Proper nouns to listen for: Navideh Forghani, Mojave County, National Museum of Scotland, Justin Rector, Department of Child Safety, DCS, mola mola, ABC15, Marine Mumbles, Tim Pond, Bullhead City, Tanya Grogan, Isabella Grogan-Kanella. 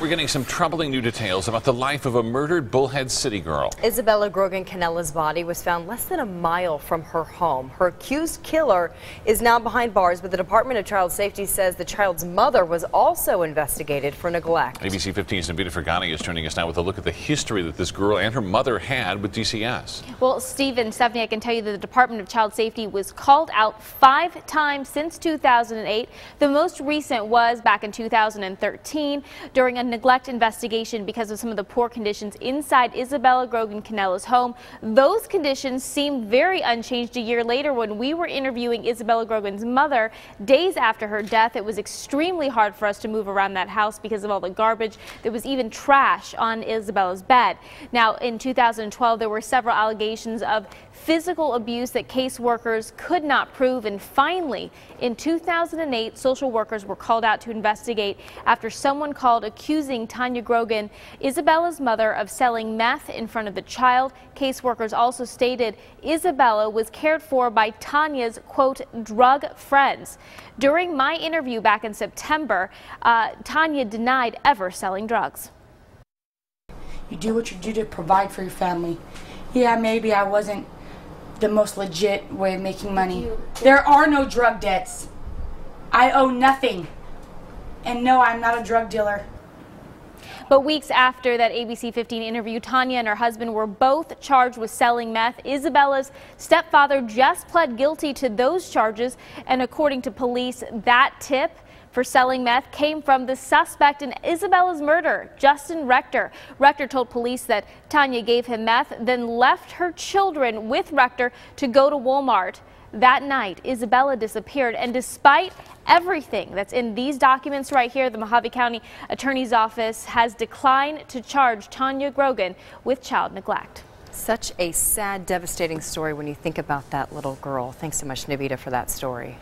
We're getting some troubling new details about the life of a murdered Bullhead City girl. Isabella Grogan-Kanella's body was found less than a mile from her home. Her accused killer is now behind bars, but the Department of Child Safety says the child's mother was also investigated for neglect. ABC15's Navideh Forghani is joining us now with a look at the history that this girl and her mother had with DCS. Well, Steve and Stephanie, I can tell you that the Department of Child Safety was called out 5 times since 2008. The most recent was back in 2013 during a neglect investigation because of some of the poor conditions inside Isabella Grogan-Kanella's home. Those conditions seemed very unchanged a year later when we were interviewing Isabella Grogan's mother days after her death. It was extremely hard for us to move around that house because of all the garbage. There was even trash on Isabella's bed. Now, in 2012, there were several allegations of physical abuse that caseworkers could not prove, and finally, in 2008, social workers were called out to investigate after someone called accusing Tanya Grogan, Isabella's mother, of selling meth in front of the child. Caseworkers also stated Isabella was cared for by Tanya's, quote, drug friends. During my interview back in September, Tanya denied ever selling drugs. You do what you do to provide for your family. Yeah, maybe I wasn't the most legit way of making money. There are no drug debts. I owe nothing. And no, I'm not a drug dealer. But weeks after that ABC 15 interview, Tanya and her husband were both charged with selling meth. Isabella's stepfather just pled guilty to those charges, and according to police, that tip for selling meth came from the suspect in Isabella's murder, Justin Rector. Rector told police that Tanya gave him meth, then left her children with Rector to go to Walmart. That night, Isabella disappeared, and despite everything that's in these documents right here, the Mojave County Attorney's Office has declined to charge Tanya Grogan with child neglect. Such a sad, devastating story when you think about that little girl. Thanks so much, Navideh, for that story.